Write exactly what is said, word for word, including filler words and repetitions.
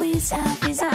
Peace out, peace out.